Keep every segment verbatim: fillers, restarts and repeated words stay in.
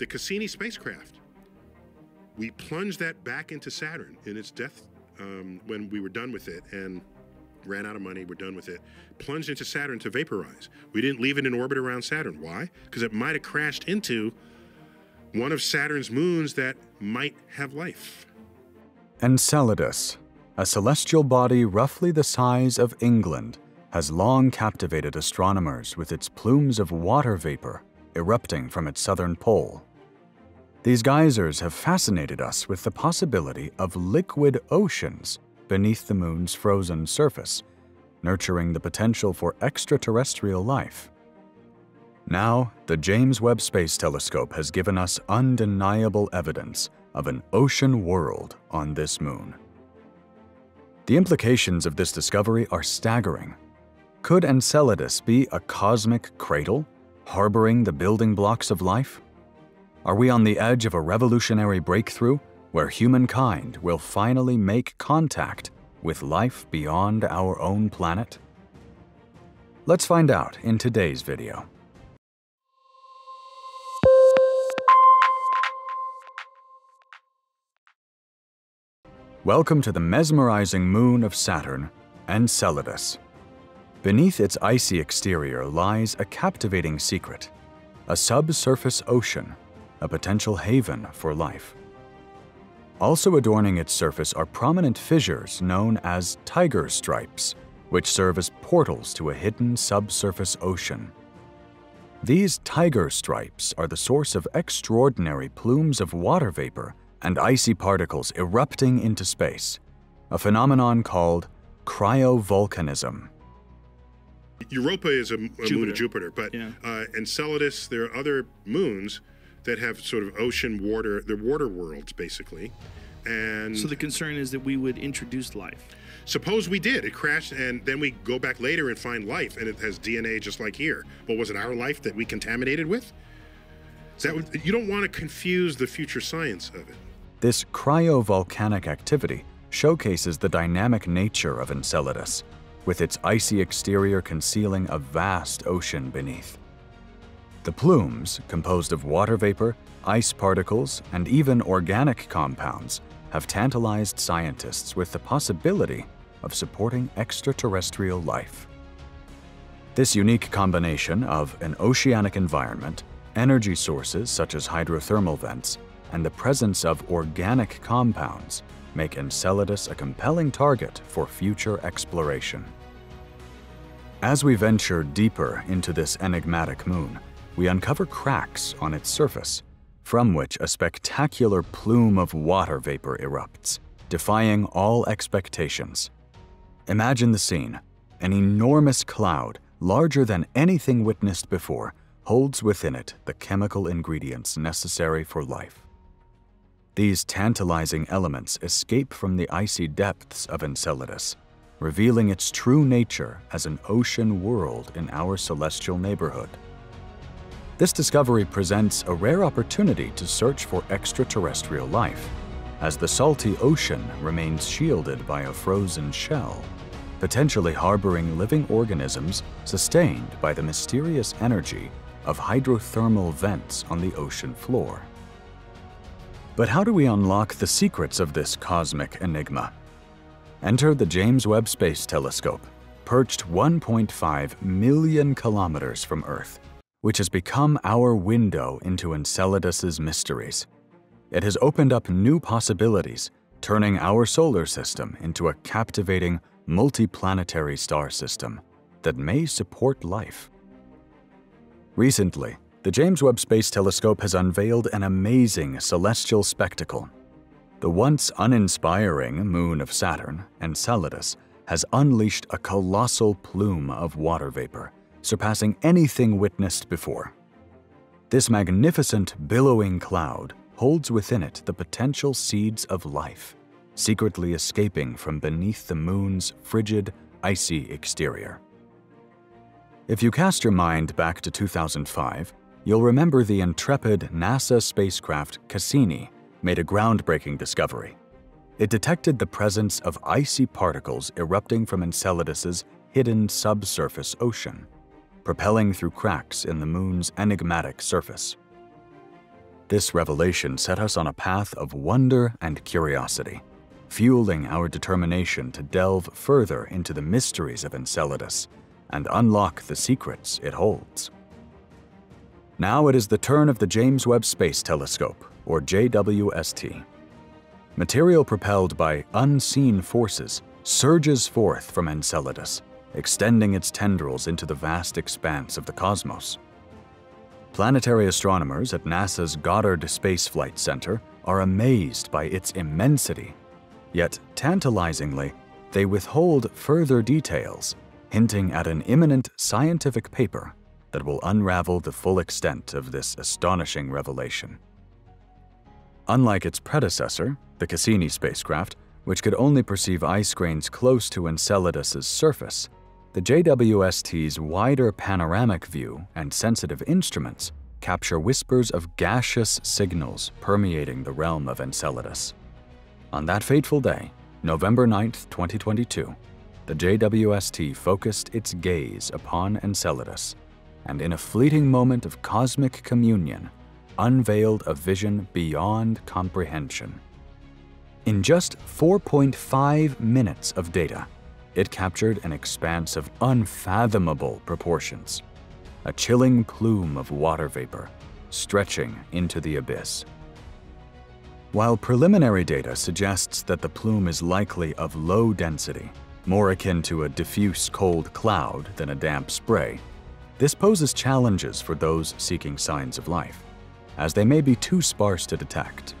the Cassini spacecraft. We plunged that back into Saturn in its death um, when we were done with it and ran out of money, we're done with it, plunged into Saturn to vaporize. We didn't leave it in orbit around Saturn. Why? Because it might have crashed into one of Saturn's moons that might have life. Enceladus, a celestial body roughly the size of England, has long captivated astronomers with its plumes of water vapor erupting from its southern pole. These geysers have fascinated us with the possibility of liquid oceans beneath the moon's frozen surface, nurturing the potential for extraterrestrial life. Now, the James Webb Space Telescope has given us undeniable evidence of an ocean world on this moon. The implications of this discovery are staggering. Could Enceladus be a cosmic cradle, harboring the building blocks of life? Are we on the edge of a revolutionary breakthrough where humankind will finally make contact with life beyond our own planet? Let's find out in today's video. Welcome to the mesmerizing moon of Saturn, Enceladus. Beneath its icy exterior lies a captivating secret, a subsurface ocean, a potential haven for life. Also adorning its surface are prominent fissures known as tiger stripes, which serve as portals to a hidden subsurface ocean. These tiger stripes are the source of extraordinary plumes of water vapor and icy particles erupting into space, a phenomenon called cryovolcanism. Europa is a, a moon of Jupiter, but yeah. uh, Enceladus, there are other moons that have sort of ocean water, they're water worlds basically. And so the concern is that we would introduce life. Suppose we did, it crashed, and then we go back later and find life, and it has D N A just like here. But was it our life that we contaminated with? That would, you don't want to confuse the future science of it. This cryovolcanic activity showcases the dynamic nature of Enceladus, with its icy exterior concealing a vast ocean beneath. The plumes, composed of water vapor, ice particles, and even organic compounds, have tantalized scientists with the possibility of supporting extraterrestrial life. This unique combination of an oceanic environment, energy sources such as hydrothermal vents, and the presence of organic compounds make Enceladus a compelling target for future exploration. As we venture deeper into this enigmatic moon, we uncover cracks on its surface, from which a spectacular plume of water vapor erupts, defying all expectations. Imagine the scene. An enormous cloud, larger than anything witnessed before, holds within it the chemical ingredients necessary for life. These tantalizing elements escape from the icy depths of Enceladus, revealing its true nature as an ocean world in our celestial neighborhood. This discovery presents a rare opportunity to search for extraterrestrial life, as the salty ocean remains shielded by a frozen shell, potentially harboring living organisms sustained by the mysterious energy of hydrothermal vents on the ocean floor. But how do we unlock the secrets of this cosmic enigma? Enter the James Webb Space Telescope, perched one point five million kilometers from Earth, which has become our window into Enceladus's mysteries. It has opened up new possibilities, turning our solar system into a captivating, multiplanetary star system that may support life. Recently, the James Webb Space Telescope has unveiled an amazing celestial spectacle. The once uninspiring moon of Saturn, Enceladus, has unleashed a colossal plume of water vapor, surpassing anything witnessed before. This magnificent billowing cloud holds within it the potential seeds of life, secretly escaping from beneath the moon's frigid, icy exterior. If you cast your mind back to two thousand five, you'll remember the intrepid NASA spacecraft Cassini made a groundbreaking discovery. It detected the presence of icy particles erupting from Enceladus's hidden subsurface ocean, propelling through cracks in the moon's enigmatic surface. This revelation set us on a path of wonder and curiosity, fueling our determination to delve further into the mysteries of Enceladus and unlock the secrets it holds. Now it is the turn of the James Webb Space Telescope, or J W S T. Material propelled by unseen forces surges forth from Enceladus, extending its tendrils into the vast expanse of the cosmos. Planetary astronomers at NASA's Goddard Space Flight Center are amazed by its immensity, yet tantalizingly, they withhold further details, hinting at an imminent scientific paper that will unravel the full extent of this astonishing revelation. Unlike its predecessor, the Cassini spacecraft, which could only perceive ice grains close to Enceladus's surface, the J W S T's wider panoramic view and sensitive instruments capture whispers of gaseous signals permeating the realm of Enceladus. On that fateful day, November ninth, twenty twenty-two, the J W S T focused its gaze upon Enceladus, and in a fleeting moment of cosmic communion, unveiled a vision beyond comprehension. In just four point five minutes of data, it captured an expanse of unfathomable proportions, a chilling plume of water vapor stretching into the abyss. While preliminary data suggests that the plume is likely of low density, more akin to a diffuse cold cloud than a damp spray, this poses challenges for those seeking signs of life, as they may be too sparse to detect.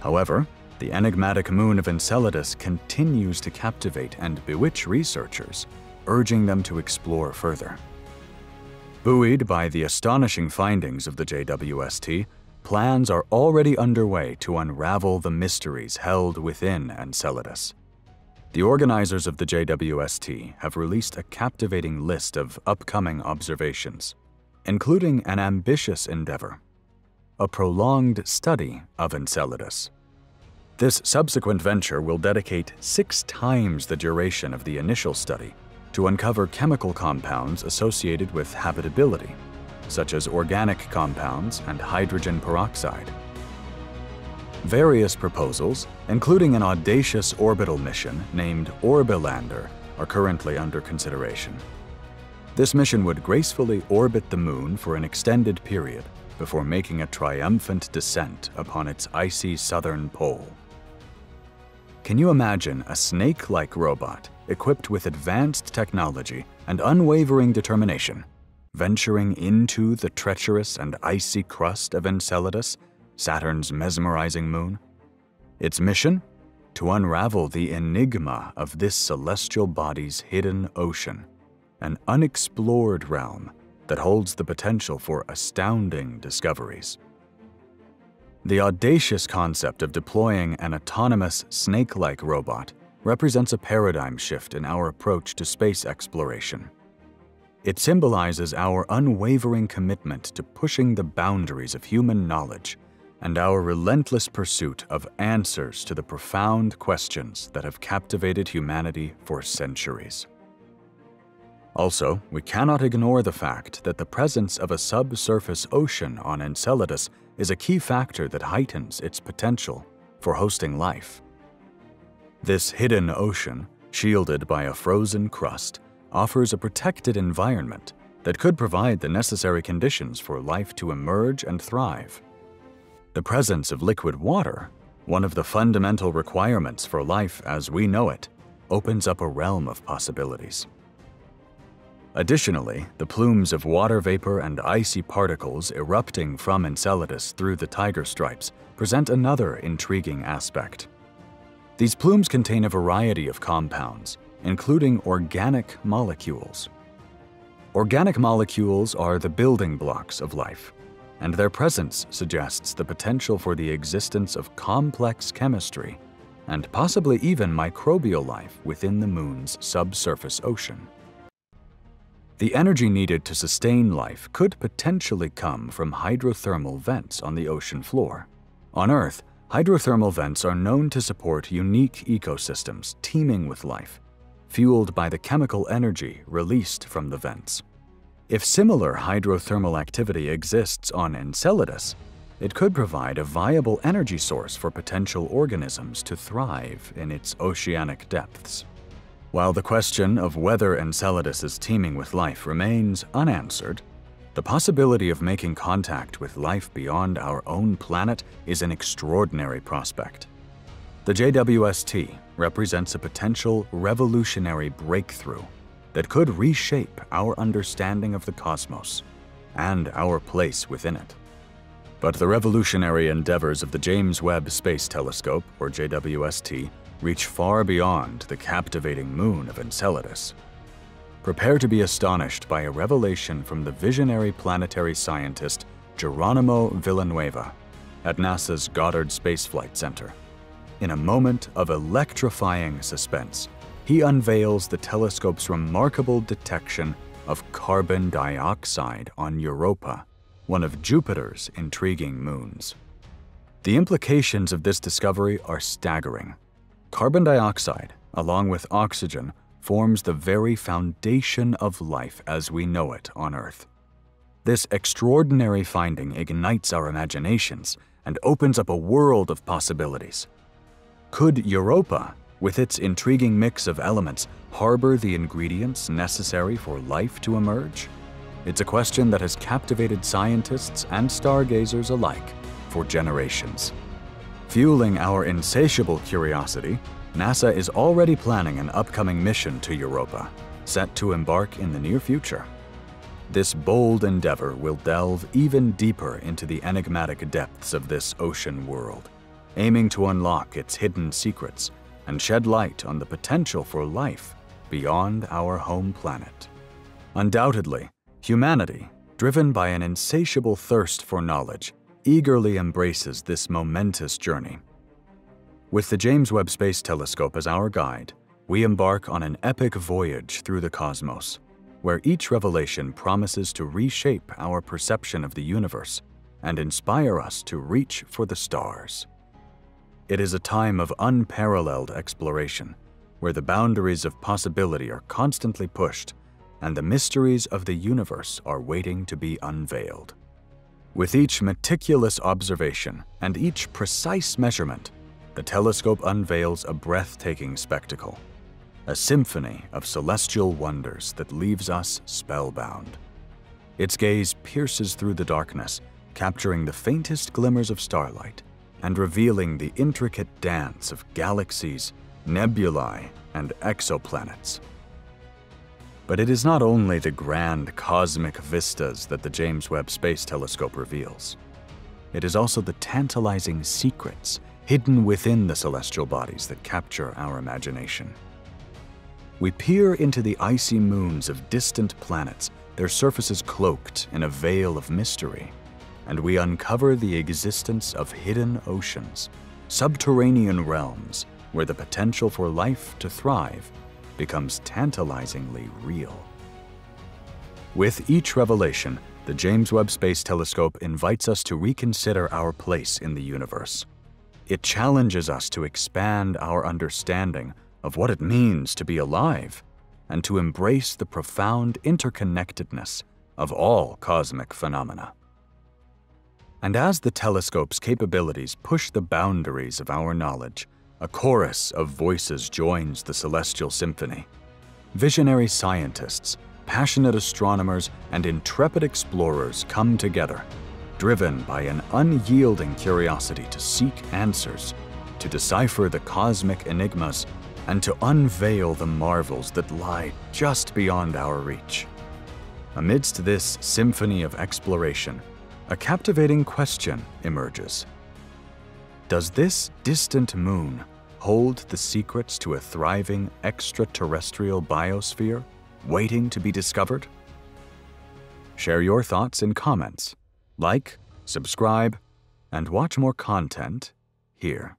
However, the enigmatic moon of Enceladus continues to captivate and bewitch researchers, urging them to explore further. Buoyed by the astonishing findings of the J W S T, plans are already underway to unravel the mysteries held within Enceladus. The organizers of the J W S T have released a captivating list of upcoming observations, including an ambitious endeavor, a prolonged study of Enceladus. This subsequent venture will dedicate six times the duration of the initial study to uncover chemical compounds associated with habitability, such as organic compounds and hydrogen peroxide. Various proposals, including an audacious orbital mission named Orbilander, are currently under consideration. This mission would gracefully orbit the moon for an extended period before making a triumphant descent upon its icy southern pole. Can you imagine a snake-like robot equipped with advanced technology and unwavering determination, venturing into the treacherous and icy crust of Enceladus, Saturn's mesmerizing moon? Its mission? To unravel the enigma of this celestial body's hidden ocean, an unexplored realm that holds the potential for astounding discoveries. The audacious concept of deploying an autonomous snake-like robot represents a paradigm shift in our approach to space exploration. It symbolizes our unwavering commitment to pushing the boundaries of human knowledge and our relentless pursuit of answers to the profound questions that have captivated humanity for centuries. Also, we cannot ignore the fact that the presence of a subsurface ocean on Enceladus is a key factor that heightens its potential for hosting life. This hidden ocean, shielded by a frozen crust, offers a protected environment that could provide the necessary conditions for life to emerge and thrive. The presence of liquid water, one of the fundamental requirements for life as we know it, opens up a realm of possibilities. Additionally, the plumes of water vapor and icy particles erupting from Enceladus through the tiger stripes present another intriguing aspect. These plumes contain a variety of compounds, including organic molecules. Organic molecules are the building blocks of life, and their presence suggests the potential for the existence of complex chemistry and possibly even microbial life within the moon's subsurface ocean. The energy needed to sustain life could potentially come from hydrothermal vents on the ocean floor. On Earth, hydrothermal vents are known to support unique ecosystems teeming with life, fueled by the chemical energy released from the vents. If similar hydrothermal activity exists on Enceladus, it could provide a viable energy source for potential organisms to thrive in its oceanic depths. While the question of whether Enceladus is teeming with life remains unanswered, the possibility of making contact with life beyond our own planet is an extraordinary prospect. The J W S T represents a potential revolutionary breakthrough that could reshape our understanding of the cosmos and our place within it. But the revolutionary endeavors of the James Webb Space Telescope, or J W S T, reach far beyond the captivating moon of Enceladus. Prepare to be astonished by a revelation from the visionary planetary scientist Geronimo Villanueva at NASA's Goddard Space Flight Center. In a moment of electrifying suspense, he unveils the telescope's remarkable detection of carbon dioxide on Europa, one of Jupiter's intriguing moons. The implications of this discovery are staggering. Carbon dioxide, along with oxygen, forms the very foundation of life as we know it on Earth. This extraordinary finding ignites our imaginations and opens up a world of possibilities. Could Europa, with its intriguing mix of elements, harbor the ingredients necessary for life to emerge? It's a question that has captivated scientists and stargazers alike for generations. Fueling our insatiable curiosity, NASA is already planning an upcoming mission to Europa, set to embark in the near future. This bold endeavor will delve even deeper into the enigmatic depths of this ocean world, aiming to unlock its hidden secrets and shed light on the potential for life beyond our home planet. Undoubtedly, humanity, driven by an insatiable thirst for knowledge, eagerly embraces this momentous journey. With the James Webb Space Telescope as our guide, we embark on an epic voyage through the cosmos, where each revelation promises to reshape our perception of the universe and inspire us to reach for the stars. It is a time of unparalleled exploration, where the boundaries of possibility are constantly pushed and the mysteries of the universe are waiting to be unveiled. With each meticulous observation and each precise measurement, the telescope unveils a breathtaking spectacle, a symphony of celestial wonders that leaves us spellbound. Its gaze pierces through the darkness, capturing the faintest glimmers of starlight and revealing the intricate dance of galaxies, nebulae, and exoplanets. But it is not only the grand cosmic vistas that the James Webb Space Telescope reveals. It is also the tantalizing secrets hidden within the celestial bodies that capture our imagination. We peer into the icy moons of distant planets, their surfaces cloaked in a veil of mystery, and we uncover the existence of hidden oceans, subterranean realms where the potential for life to thrive becomes tantalizingly real. With each revelation, the James Webb Space Telescope invites us to reconsider our place in the universe. It challenges us to expand our understanding of what it means to be alive and to embrace the profound interconnectedness of all cosmic phenomena. And as the telescope's capabilities push the boundaries of our knowledge, a chorus of voices joins the celestial symphony. Visionary scientists, passionate astronomers, and intrepid explorers come together, driven by an unyielding curiosity to seek answers, to decipher the cosmic enigmas, and to unveil the marvels that lie just beyond our reach. Amidst this symphony of exploration, a captivating question emerges. Does this distant moon hold the secrets to a thriving extraterrestrial biosphere waiting to be discovered? Share your thoughts in comments. Like, subscribe, and watch more content here.